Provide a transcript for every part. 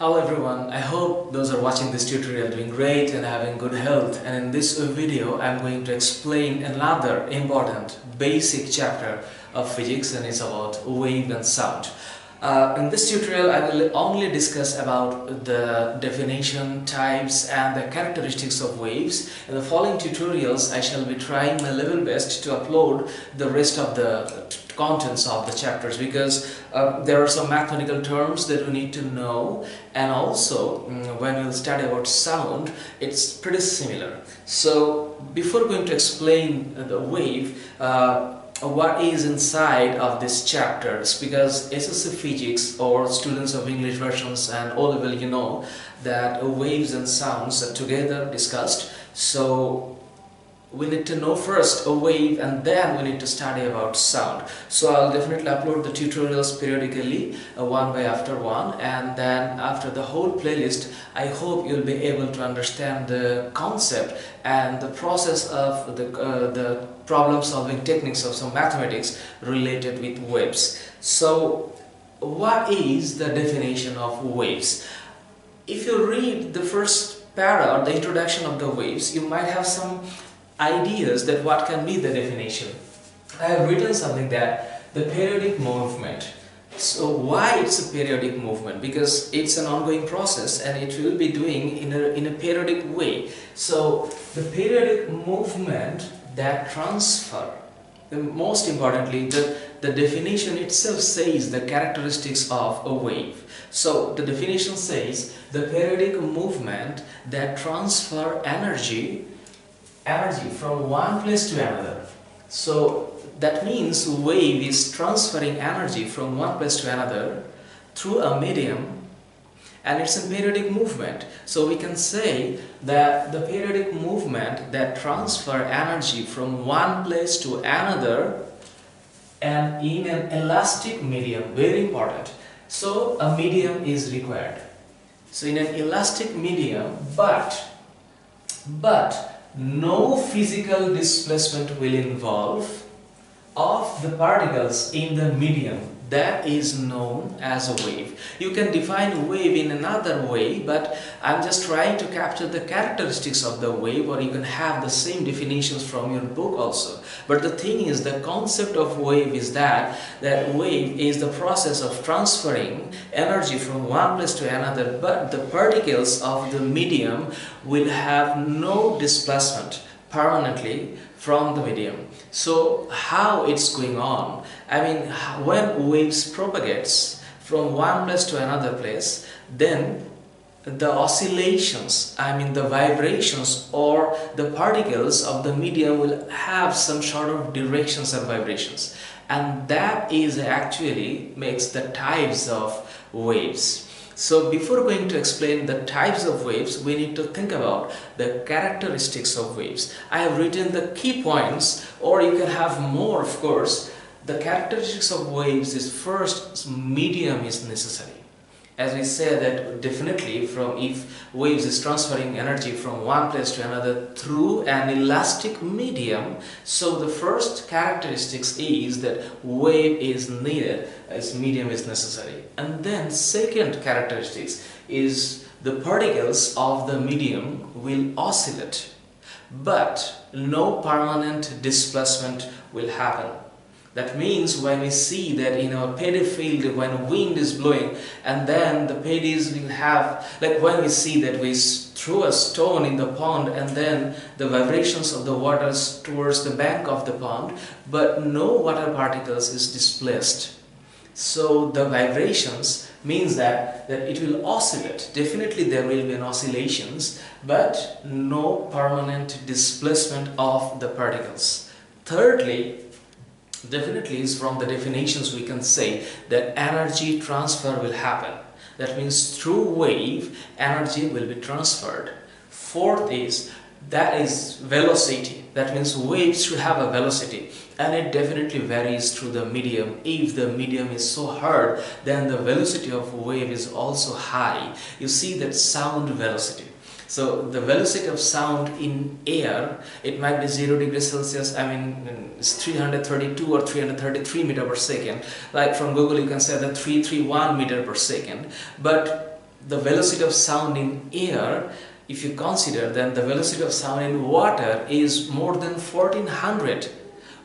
Hello everyone, I hope those are watching this tutorial doing great and having good health, and in this video I'm going to explain another important basic chapter of physics, and it's about wave and sound. In this tutorial I will only discuss about the definition, types and the characteristics of waves. In the following tutorials I shall be trying my level best to upload the rest of the contents of the chapters, because there are some mathematical terms that we need to know, and also when we'll study about sound it's pretty similar. So before going to explain the wave, what is inside of these chapters, because SSC physics or students of English versions and O-level, you know that waves and sounds are together discussed. So we need to know first a wave and then we need to study about sound. So I'll definitely upload the tutorials periodically, one by after one, and then after the whole playlist I hope you'll be able to understand the concept and the process of the problem solving techniques of some mathematics related with waves. So what is the definition of waves? If you read the first para or the introduction of the waves, you might have some ideas that what can be the definition. I have written something that the periodic movement. So why it's a periodic movement? Because it's an ongoing process and it will be doing in a periodic way. So the periodic movement that transfer, and most importantly the definition itself says the characteristics of a wave. So the definition says the periodic movement that transfer energy from one place to another. So that means wave is transferring energy from one place to another through a medium, and it's a periodic movement. So we can say that the periodic movement that transfer energy from one place to another and in an elastic medium, very important. So a medium is required. So in an elastic medium, but no physical displacement will involve of the particles in the medium. That is known as a wave. You can define wave in another way, but I'm just trying to capture the characteristics of the wave, or you can have the same definitions from your book also. But the thing is, the concept of wave is that wave is the process of transferring energy from one place to another, but the particles of the medium will have no displacement permanently from the medium. So how it's going on? I mean, when waves propagates from one place to another place, then the oscillations, I mean the vibrations or the particles of the medium will have some sort of directions and vibrations, and that is actually makes the types of waves. So before going to explain the types of waves, we need to think about the characteristics of waves. I have written the key points, or you can have more of course. The characteristics of waves is first, medium is necessary. As we say that definitely from if waves is transferring energy from one place to another through an elastic medium, so the first characteristics is that wave is needed, as medium is necessary. And then second characteristics is the particles of the medium will oscillate, but no permanent displacement will happen. That means when we see that in our paddy field, when wind is blowing and then the paddies will have, like when we see that we threw a stone in the pond and then the vibrations of the waters towards the bank of the pond, but no water particles is displaced. So the vibrations means that it will oscillate. Definitely there will be an oscillations, but no permanent displacement of the particles. Thirdly, definitely is from the definitions we can say that energy transfer will happen. That means through wave energy will be transferred. Fourth is that is velocity. That means waves should have a velocity, and it definitely varies through the medium. If the medium is so hard, then the velocity of wave is also high. You see that sound velocity. So the velocity of sound in air, it might be 0°C, I mean it's 332 or 333 meter per second. Like from Google you can say that 331 meter per second. But the velocity of sound in air, if you consider, then the velocity of sound in water is more than 1400.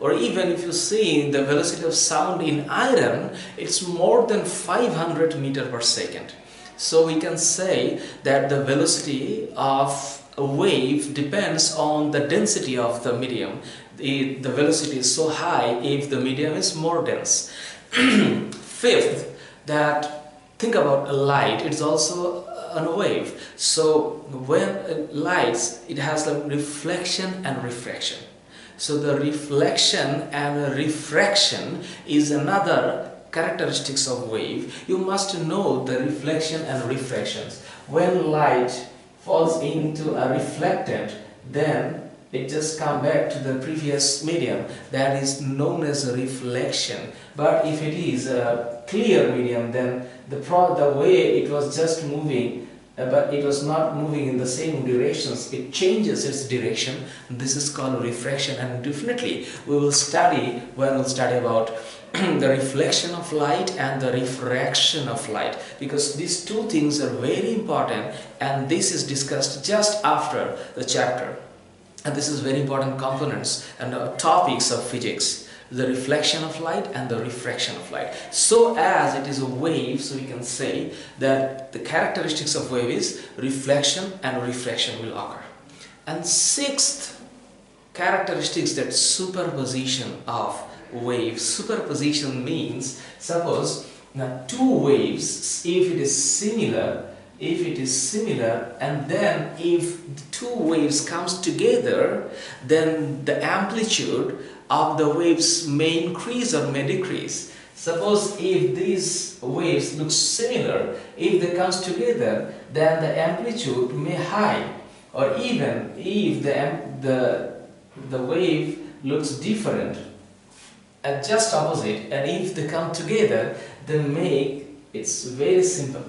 Or even if you see the velocity of sound in iron, it's more than 500 meters per second. So we can say that the velocity of a wave depends on the density of the medium. The velocity is so high if the medium is more dense. Fifth, that think about a light, it's also a wave. So when lights, it has the reflection and refraction. So the reflection and refraction is another characteristics of wave. You must know the reflection and refractions. When light falls into a reflectant, then it just comes back to the previous medium, that is known as a reflection. But if it is a clear medium, then the way it was just moving, but it was not moving in the same directions, it changes its direction. This is called refraction, and definitely we will study, when we'll study about the reflection of light and the refraction of light, because these two things are very important, and this is discussed just after the chapter, and this is very important components and topics of physics, the reflection of light and the refraction of light. So as it is a wave, so we can say that the characteristics of wave is reflection and refraction will occur. And sixth characteristics, that superposition of wave. Superposition means, suppose now two waves, if it is similar, and then if the two waves comes together, then the amplitude of the waves may increase or may decrease. Suppose if these waves look similar, if they comes together, then the amplitude may high, or even if the wave looks different, and just opposite, and if they come together, they make it's very simple.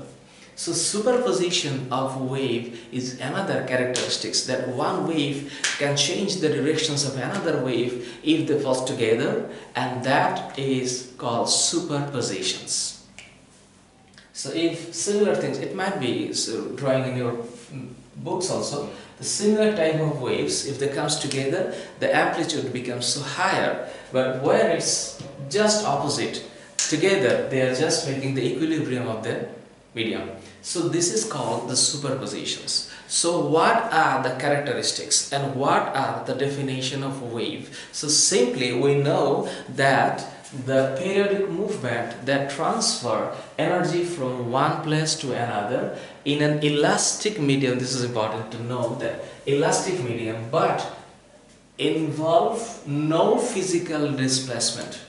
So superposition of wave is another characteristics, that one wave can change the directions of another wave if they fall together, and that is called superpositions. So if similar things, it might be so drawing in your books also, the similar type of waves, if they comes together, the amplitude becomes so higher, but when it's just opposite together, they are just making the equilibrium of the medium. So this is called the superpositions. So what are the characteristics and what are the definition of wave? So simply we know that the periodic movement that transfer energy from one place to another in an elastic medium, this is important to know, that elastic medium, but involve no physical displacement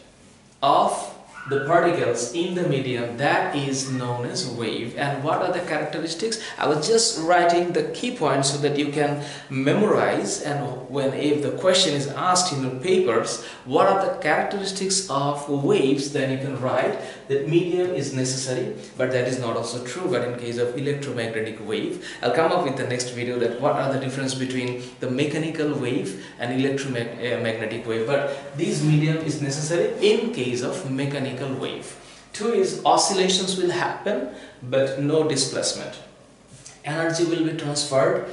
of the particles in the medium, that is known as wave. And what are the characteristics? I was just writing the key points so that you can memorize, and when if the question is asked in your papers, what are the characteristics of waves, then you can write that medium is necessary, but that is not also true. But in case of electromagnetic wave, I'll come up with the next video that what are the difference between the mechanical wave and electromagnetic wave, but this medium is necessary in case of mechanical wave. Two is oscillations will happen but no displacement. Energy will be transferred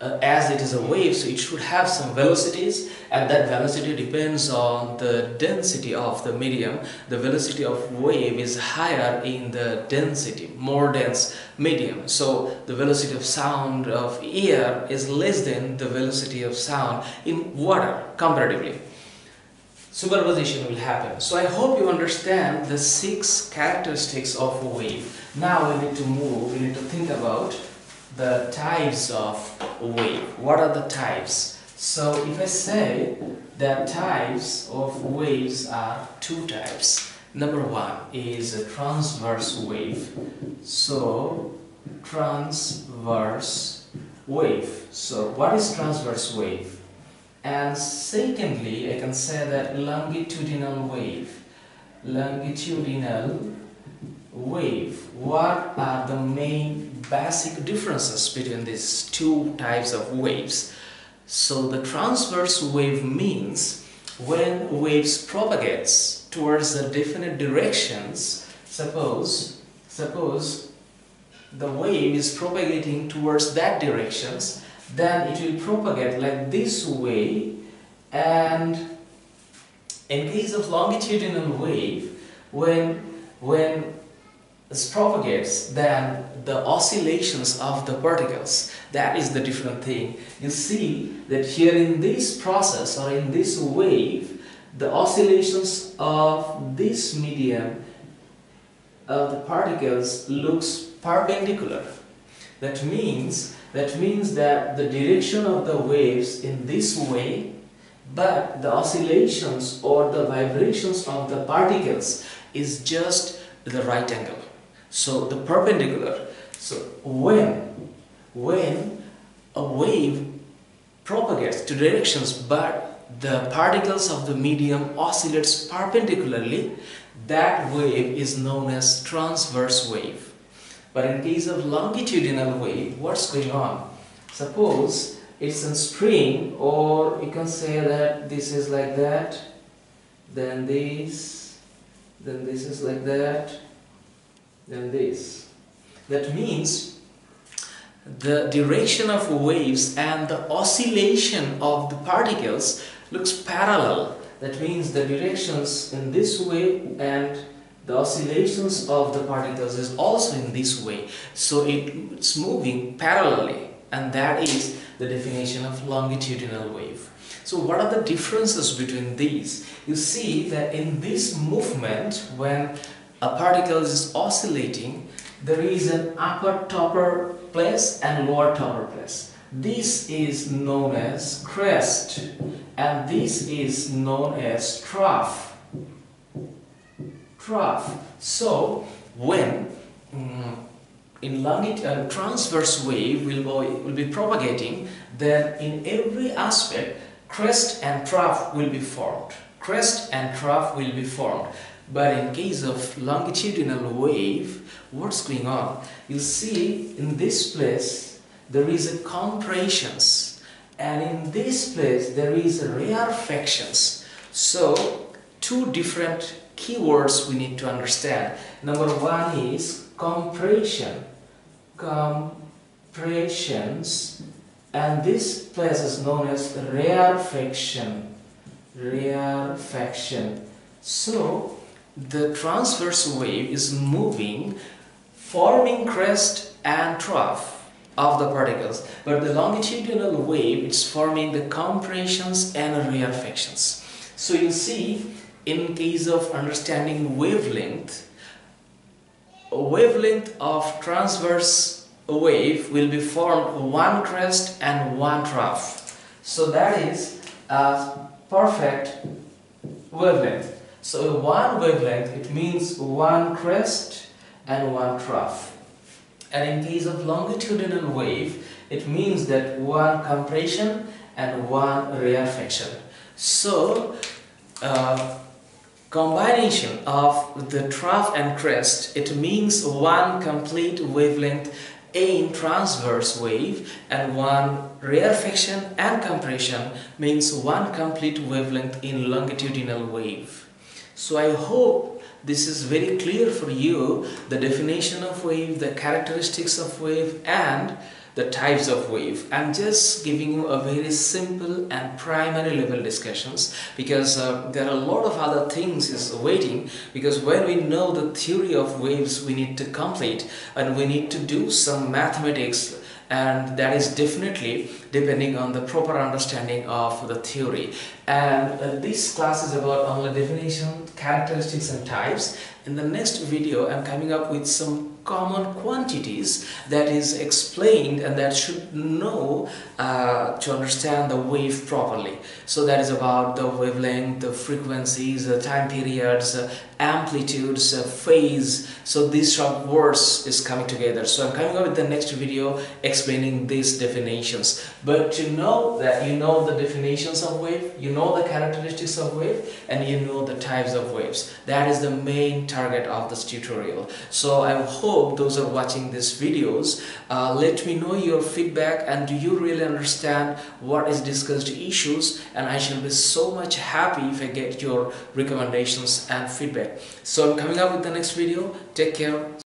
as it is a wave, so it should have some velocities, and that velocity depends on the density of the medium. The velocity of wave is higher in the density, more dense medium. So the velocity of sound of air is less than the velocity of sound in water comparatively. Superposition will happen. So I hope you understand the six characteristics of a wave. Now we need to move, we need to think about the types of a wave. What are the types? So if I say that types of waves are two types. Number one is a transverse wave. So transverse wave. So what is transverse wave? And secondly, I can say that longitudinal wave. Longitudinal wave. What are the main basic differences between these two types of waves? So the transverse wave means when waves propagates towards a definite directions. Suppose the wave is propagating towards that directions, then it will propagate like this way. And in case of longitudinal wave, when it propagates, then the oscillations of the particles, that is the different thing. You see that here in this process or in this wave, the oscillations of this medium of the particles looks perpendicular. That means that the direction of the waves in this way, but the oscillations or the vibrations of the particles is just the right angle, so the perpendicular. So when a wave propagates two directions but the particles of the medium oscillates perpendicularly, that wave is known as transverse wave. But in case of longitudinal wave, what's going on? Suppose it's a string, or you can say that this is like that, then this, then this is like that, then this. That means the direction of waves and the oscillation of the particles looks parallel. That means the directions in this way and the oscillations of the particles is also in this way. So it's moving parallelly, and that is the definition of longitudinal wave. So what are the differences between these? You see that in this movement, when a particle is oscillating, there is an upper topper place and lower topper place. This is known as crest, and this is known as trough. So when in transverse wave will be propagating, then in every aspect crest and trough will be formed. But in case of longitudinal wave, what's going on? You see in this place there is a compressions, and in this place there is a rarefactions. So two different keywords we need to understand. Number one is compressions, and this place is known as rarefaction. So the transverse wave is moving, forming crest and trough of the particles, but the longitudinal wave is forming the compressions and rarefactions. So you see, in case of understanding wavelength, a wavelength of transverse wave will be formed one crest and one trough. So that is a perfect wavelength. So one wavelength, it means one crest and one trough. And in case of longitudinal wave, it means that one compression and one rarefaction. So combination of the trough and crest, it means one complete wavelength in transverse wave, and one rarefaction and compression means one complete wavelength in longitudinal wave. So I hope this is very clear for you, the definition of wave, the characteristics of wave, and the types of wave. I'm just giving you a very simple and primary level discussions, because there are a lot of other things is waiting, because when we know the theory of waves, we need to complete, and we need to do some mathematics, and that is definitely depending on the proper understanding of the theory. And this class is about only definition, characteristics and types. In the next video, I'm coming up with some common quantities that is explained and that should know to understand the wave properly. So that is about the wavelength, the frequencies, the time periods, amplitudes, phase. So these short words is coming together. So I'm coming up with the next video explaining these definitions. But to know that you know the definitions of wave, you know the characteristics of wave, and you know the types of waves. That is the main target of this tutorial. So I hope those are watching these videos. Let me know your feedback, and do you really understand what is discussed issues, and I shall be so much happy if I get your recommendations and feedback. So I'm coming up with the next video. Take care.